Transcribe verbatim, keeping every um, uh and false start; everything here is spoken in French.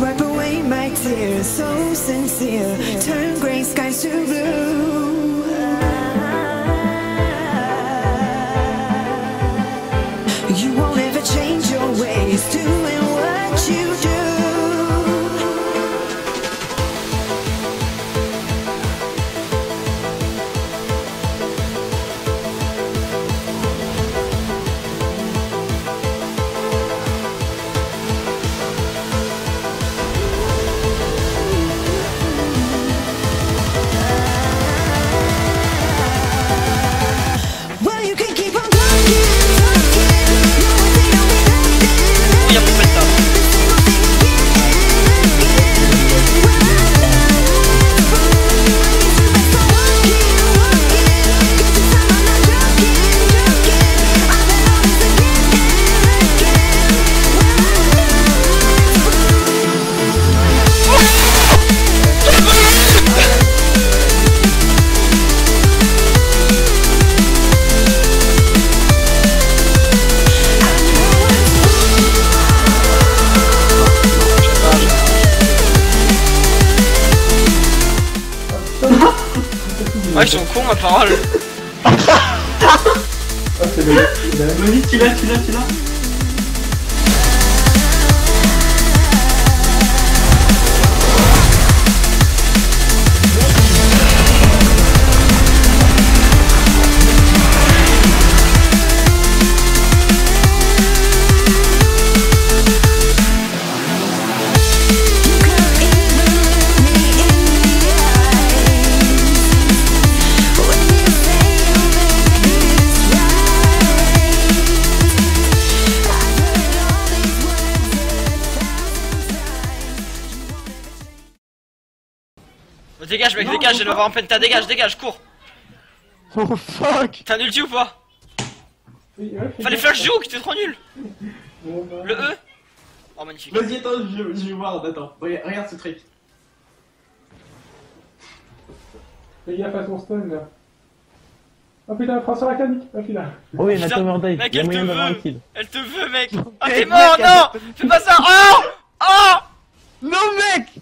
Wipe away my tears, so sincere. Turn gray skies to blue. You won't ever change your ways, doing what you do. Ah, ils sont cons, ma parole. Ah, c'est le Monique, tu l'as, tu l'as, tu l'as. Dégage mec, non, dégage, j'ai le voir en peine, t'as dégage, dégage, cours. Oh fuck. T'as nul G ou pas? Oui, ouais, fallait flash G ou que t'es trop nul. Bon, bah... Le E. Oh magnifique. Vas-y attends, je, je vais voir, attends, regarde, regarde ce truc. Les gars, passe mon stun là. Oh putain, prends sur la canne. Oh putain. Oh oui, elle a tombé en dive. Mec, elle te veut. Elle te veut mec. Ah t'es mort, non. Fais pas ça. Oh. Oh. Non mec.